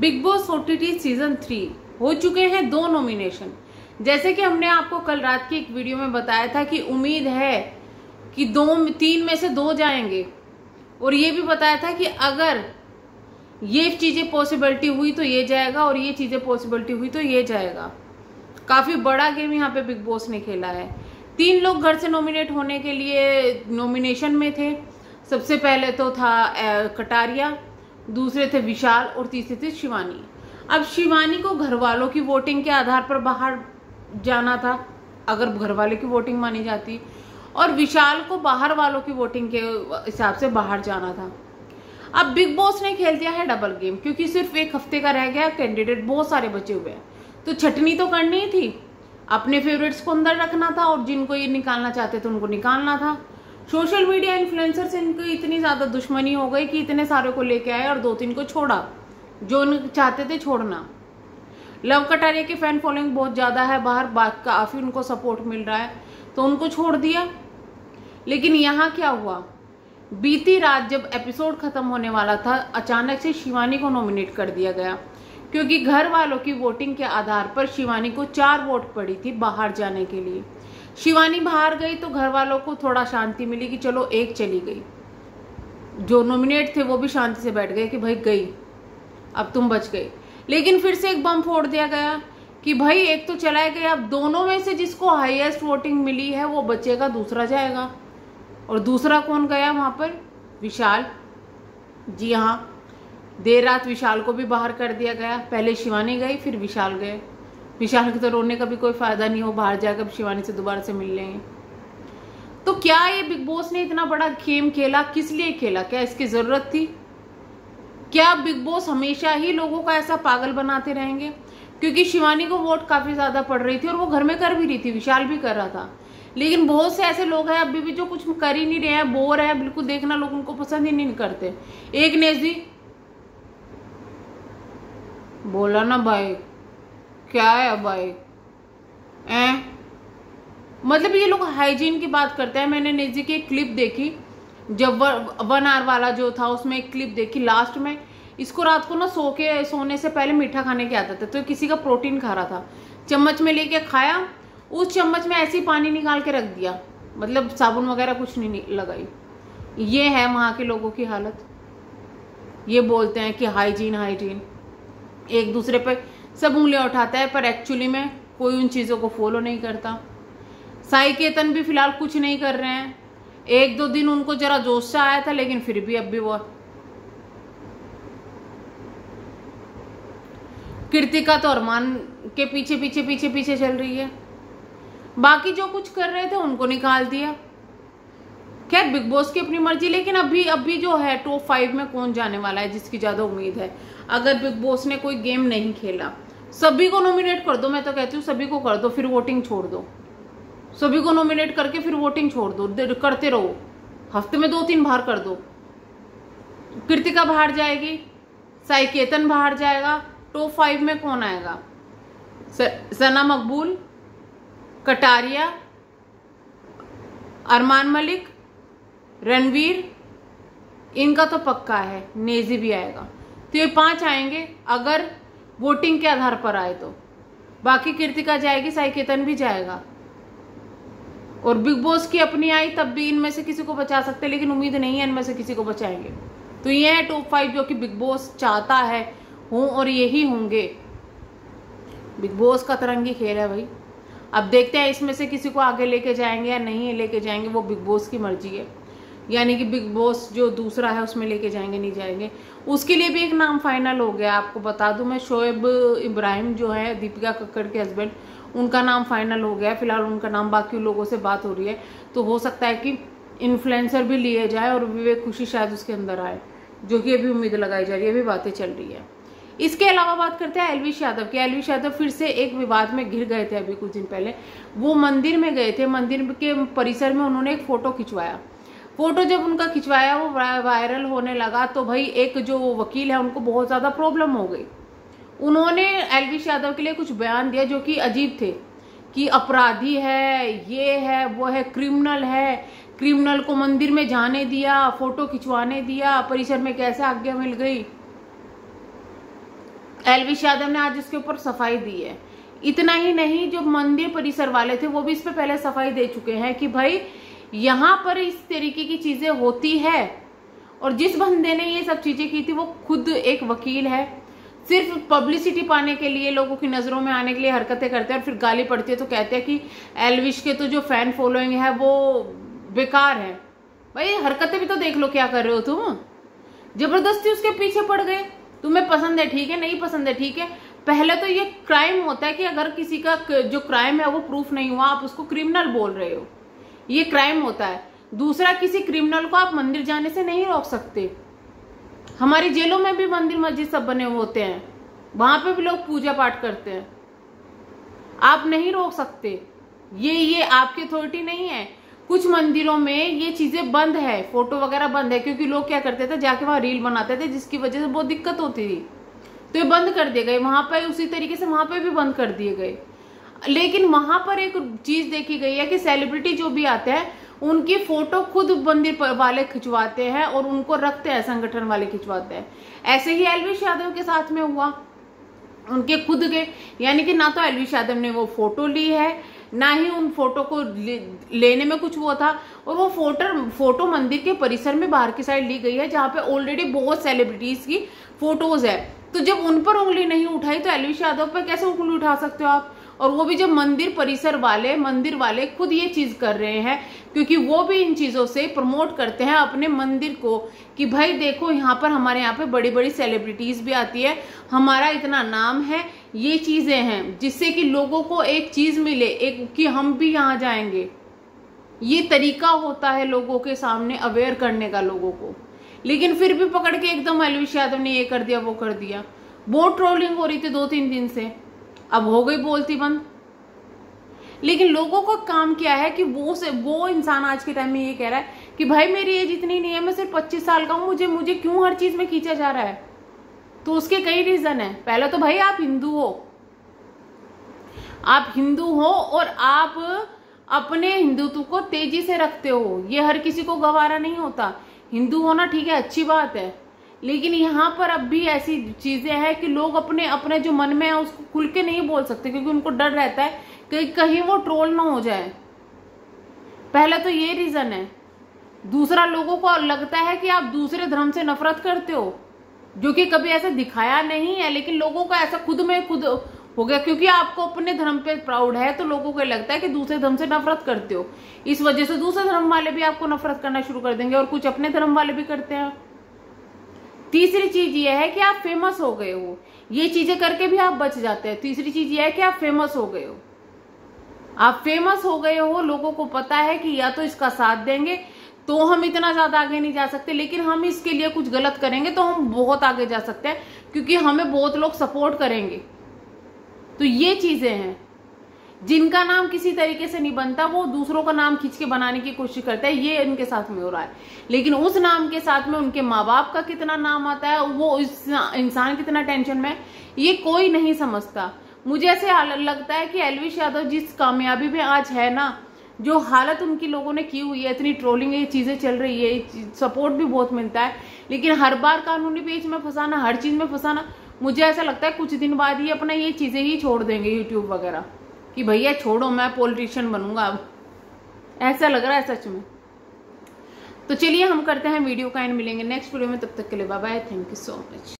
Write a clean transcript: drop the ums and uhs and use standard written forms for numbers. Big boss OTT season 3 हो चुके हैं 2 नॉमिनेशन। जैसे कि हमने आपको कल रात की एक वीडियो में बताया था कि उम्मीद है कि 2-3 में से 2 जाएंगे, और ये भी बताया था कि अगर ये चीज़ें पॉसिबिलिटी हुई तो ये जाएगा और ये चीज़ें पॉसिबिलिटी हुई तो ये जाएगा। काफ़ी बड़ा गेम यहाँ पे बिग बॉस ने खेला है। 3 लोग घर से नॉमिनेट होने के लिए नॉमिनेशन में थे। सबसे पहले तो था कटारिया, दूसरे थे विशाल और तीसरे थे शिवानी। अब शिवानी को घर वालों की वोटिंग के आधार पर बाहर जाना था, अगर घर वालों की वोटिंग मानी जाती, और विशाल को बाहर वालों की वोटिंग के हिसाब से बाहर जाना था। अब बिग बॉस ने खेल दिया है डबल गेम, क्योंकि सिर्फ एक हफ्ते का रह गया, कैंडिडेट बहुत सारे बचे हुए हैं, तो छटनी तो करनी ही थी। अपने फेवरेट्स को अंदर रखना था और जिनको ये निकालना चाहते थे उनको निकालना था। सोशल मीडिया इन्फ्लुएंसर से इनकी इतनी ज़्यादा दुश्मनी हो गई कि इतने सारे को लेके आए और 2-3 को छोड़ा जो चाहते थे छोड़ना। लव कटारिया के फैन फॉलोइंग बहुत ज़्यादा है बाहर, काफ़ी उनको सपोर्ट मिल रहा है, तो उनको छोड़ दिया। लेकिन यहाँ क्या हुआ, बीती रात जब एपिसोड ख़त्म होने वाला था अचानक से शिवानी को नॉमिनेट कर दिया गया, क्योंकि घर वालों की वोटिंग के आधार पर शिवानी को 4 वोट पड़ी थी बाहर जाने के लिए। शिवानी बाहर गई तो घर वालों को थोड़ा शांति मिली कि चलो एक चली गई, जो नॉमिनेट थे वो भी शांति से बैठ गए कि भाई गई, अब तुम बच गए। लेकिन फिर से एक बम फोड़ दिया गया कि भाई एक तो चलाया गया, अब दोनों में से जिसको हाईएस्ट वोटिंग मिली है वो बचेगा, दूसरा जाएगा। और दूसरा कौन गया वहाँ पर, विशाल। जी हाँ, देर रात विशाल को भी बाहर कर दिया गया। पहले शिवानी गई फिर विशाल गए। विशाल के तो रोने का भी कोई फ़ायदा नहीं हो, बाहर जाकर शिवानी से दोबारा से मिल लें। तो क्या ये बिग बॉस ने इतना बड़ा गेम खेला, किस लिए खेला, क्या इसकी ज़रूरत थी? क्या बिग बॉस हमेशा ही लोगों का ऐसा पागल बनाते रहेंगे? क्योंकि शिवानी को वोट काफ़ी ज़्यादा पड़ रही थी और वो घर में कर भी रही थी, विशाल भी कर रहा था। लेकिन बहुत से ऐसे लोग हैं अभी भी जो कुछ कर ही नहीं रहे हैं, बोर है, बिल्कुल देखना लोग उनको पसंद ही नहीं करते। एक नेजी बोला ना भाई, क्या है भाई, मतलब ये लोग हाइजीन की बात करते हैं। मैंने नेजी की एक क्लिप देखी, जब 1 आवर वाला जो था उसमें एक क्लिप देखी लास्ट में। इसको रात को ना सोने से पहले मीठा खाने के आता था, तो किसी का प्रोटीन खा रहा था, चम्मच में लेके खाया, उस चम्मच में ऐसे ही पानी निकाल के रख दिया, मतलब साबुन वगैरह कुछ नहीं लगाई। ये है वहाँ के लोगों की हालत। ये बोलते हैं कि हाइजीन हाइजीन, एक दूसरे पर सब उंगलियाँ उठाता है, पर एक्चुअली में कोई उन चीज़ों को फॉलो नहीं करता। साई केतन भी फिलहाल कुछ नहीं कर रहे हैं। 1-2 दिन उनको जरा जोश से आया था, लेकिन फिर भी अब भी वो। कृतिका तो अरमान के पीछे पीछे पीछे पीछे चल रही है। बाकी जो कुछ कर रहे थे उनको निकाल दिया। खैर बिग बॉस की अपनी मर्जी, लेकिन अभी जो है टॉप 5 में कौन जाने वाला है जिसकी ज़्यादा उम्मीद है? अगर बिग बॉस ने कोई गेम नहीं खेला, सभी को नॉमिनेट कर दो, मैं तो कहती हूँ सभी को कर दो, फिर वोटिंग छोड़ दो। सभी को नॉमिनेट करके फिर वोटिंग छोड़ दो, करते रहो, हफ्ते में 2-3 बाहर कर दो। कृतिका बाहर जाएगी, साई केतन बाहर जाएगा। टॉप 5 में कौन आएगा? सना मकबूल, कटारिया, अरमान मलिक, रणवीर, इनका तो पक्का है। नेजी भी आएगा, तो ये 5 आएंगे अगर वोटिंग के आधार पर आए तो। बाकी कृतिका जाएगी, साई केतन भी जाएगा, और बिग बॉस की अपनी आई तब भी इनमें से किसी को बचा सकते हैं, लेकिन उम्मीद नहीं है इनमें से किसी को बचाएंगे। तो ये है टॉप 5 जो कि बिग बॉस चाहता है हों, और यही होंगे। बिग बॉस का तरंगी खेल है भाई। अब देखते हैं इसमें से किसी को आगे लेके जाएंगे या नहीं लेके जाएंगे, वो बिग बॉस की मर्जी है। यानी कि बिग बॉस जो दूसरा है उसमें लेके जाएंगे नहीं जाएंगे, उसके लिए भी एक नाम फाइनल हो गया। आपको बता दूं मैं, शोएब इब्राहिम जो है दीपिका कक्कड़ के हस्बैंड, उनका नाम फाइनल हो गया। फिलहाल उनका नाम बाकी लोगों से बात हो रही है, तो हो सकता है कि इन्फ्लुएंसर भी लिए जाए और विवेक खुशी शायद उसके अंदर आए, जो कि अभी उम्मीद लगाई जा रही है, अभी बातें चल रही है। इसके अलावा बात करते हैं एल्विश यादव की। एल्विश यादव फिर से एक विवाद में घिर गए थे। अभी कुछ दिन पहले वो मंदिर में गए थे, मंदिर के परिसर में उन्होंने एक फ़ोटो खिंचवाया। फ़ोटो जब उनका खिंचवाया वो वायरल होने लगा, तो भाई एक जो वकील है उनको बहुत ज़्यादा प्रॉब्लम हो गई। उन्होंने एल्विश यादव के लिए कुछ बयान दिया जो कि अजीब थे, कि अपराधी है, ये है, वो है, क्रिमिनल को मंदिर में जाने दिया, फ़ोटो खिंचवाने दिया, परिसर में कैसे आज्ञा मिल गई। एल्विश यादव ने आज इसके ऊपर सफाई दी है। इतना ही नहीं, जो मंदिर परिसर वाले थे वो भी इस पर पहले सफाई दे चुके हैं कि भाई यहाँ पर इस तरीके की चीजें होती है, और जिस बंदे ने ये सब चीजें की थी वो खुद एक वकील है, सिर्फ पब्लिसिटी पाने के लिए, लोगों की नजरों में आने के लिए हरकतें करते हैं और फिर गाली पड़ती है तो कहते हैं कि एल्विश के तो जो फैन फॉलोइंग है वो बेकार है। भाई हरकतें भी तो देख लो, क्या कर रहे हो तुम, जबरदस्ती उसके पीछे पड़ गए। तुम्हें पसंद है ठीक है, नहीं पसंद है ठीक है। पहले तो ये क्राइम होता है कि अगर किसी का जो क्राइम है वो प्रूफ नहीं हुआ आप उसको क्रिमिनल बोल रहे हो, ये क्राइम होता है। दूसरा, किसी क्रिमिनल को आप मंदिर जाने से नहीं रोक सकते। हमारी जेलों में भी मंदिर मस्जिद सब बने हुए होते हैं, वहां पे भी लोग पूजा पाठ करते हैं, आप नहीं रोक सकते, ये आपकी अथॉरिटी नहीं है। कुछ मंदिरों में ये चीजें बंद है, फोटो वगैरह बंद है, क्योंकि लोग क्या करते थे जाके वहां रील बनाते थे जिसकी वजह से बहुत दिक्कत होती थी, तो ये बंद कर दिए गए वहां पर। उसी तरीके से वहां पर भी बंद कर दिए गए। लेकिन वहां पर एक चीज देखी गई है कि सेलिब्रिटी जो भी आते हैं उनकी फोटो खुद मंदिर वाले खिंचवाते हैं और उनको रखते हैं, संगठन वाले खिंचवाते हैं। ऐसे ही एल्विश यादव के साथ में हुआ, उनके खुद के, यानी कि ना तो एल्विश यादव ने वो फोटो ली है, ना ही उन फोटो को लेने में कुछ वो था, और वो फोटो मंदिर के परिसर में बाहर की साइड ली गई है जहाँ पे ऑलरेडी बहुत सेलिब्रिटीज की फोटोज है। तो जब उन पर उंगली नहीं उठाई तो एल्विश यादव पर कैसे उंगली उठा सकते हो आप, और वो भी जब मंदिर परिसर वाले, मंदिर वाले खुद ये चीज कर रहे हैं, क्योंकि वो भी इन चीजों से प्रमोट करते हैं अपने मंदिर को कि भाई देखो यहाँ पर, हमारे यहाँ पे बड़ी बड़ी सेलिब्रिटीज भी आती है, हमारा इतना नाम है, ये चीजें हैं जिससे कि लोगों को एक चीज मिले, एक कि हम भी यहाँ जाएंगे। ये तरीका होता है लोगों के सामने अवेयर करने का लोगों को। लेकिन फिर भी पकड़ के एकदम एल्विश यादव ने ये कर दिया, वो कर दिया। बहुत ट्रोलिंग हो रही थी 2-3 दिन से, अब हो गई बोलती बंद। लेकिन लोगों का काम क्या है कि वो इंसान आज के टाइम में ये कह रहा है कि भाई मेरी एज इतनी नहीं है, मैं सिर्फ 25 साल का हूँ, मुझे क्यों हर चीज में खींचा जा रहा है। तो उसके कई रीजन है। पहले तो भाई आप हिंदू हो और आप अपने हिंदुत्व को तेजी से रखते हो, ये हर किसी को गवारा नहीं होता। हिंदू होना ठीक है, अच्छी बात है, लेकिन यहाँ पर अब भी ऐसी चीजें हैं कि लोग अपने अपने जो मन में है उसको खुल के नहीं बोल सकते, क्योंकि उनको डर रहता है कि कहीं वो ट्रोल ना हो जाए। पहला तो ये रीजन है। दूसरा, लोगों को लगता है कि आप दूसरे धर्म से नफरत करते हो, जो कि कभी ऐसा दिखाया नहीं है, लेकिन लोगों को ऐसा खुद में खुद हो गया, क्योंकि आपको अपने धर्म पे प्राउड है तो लोगों को लगता है कि दूसरे धर्म से नफरत करते हो। इस वजह से दूसरे धर्म वाले भी आपको नफरत करना शुरू कर देंगे, और कुछ अपने धर्म वाले भी करते हैं। तीसरी चीज ये है कि आप फेमस हो गए हो, ये चीजें करके भी आप बच जाते हैं। तीसरी चीज ये है कि आप फेमस हो गए हो, लोगों को पता है कि या तो इसका साथ देंगे तो हम इतना ज्यादा आगे नहीं जा सकते, लेकिन हम इसके लिए कुछ गलत करेंगे तो हम बहुत आगे जा सकते हैं, क्योंकि हमें बहुत लोग सपोर्ट करेंगे। तो ये चीजें हैं। जिनका नाम किसी तरीके से नहीं बनता वो दूसरों का नाम खींच के बनाने की कोशिश करता है, ये इनके साथ में हो रहा है। लेकिन उस नाम के साथ में उनके माँ बाप का कितना नाम आता है, वो इंसान कितना टेंशन में, ये कोई नहीं समझता। मुझे ऐसे लगता है कि एल्विश यादव जिस कामयाबी में आज है ना, जो हालत उनकी लोगों ने की हुई है, इतनी ट्रोलिंग है, ये चीजें चल रही है, सपोर्ट भी बहुत मिलता है, लेकिन हर बार कानूनी पेच में फंसाना, हर चीज में फंसाना, मुझे ऐसा लगता है कुछ दिन बाद ही अपना ये चीजें ही छोड़ देंगे यूट्यूब वगैरह, कि भैया छोड़ो मैं पॉलिटिशियन बनूंगा अब, ऐसा लग रहा है सच में। तो चलिए हम करते हैं वीडियो का एंड, मिलेंगे नेक्स्ट वीडियो में, तब तक के लिए bye bye, thank you so much.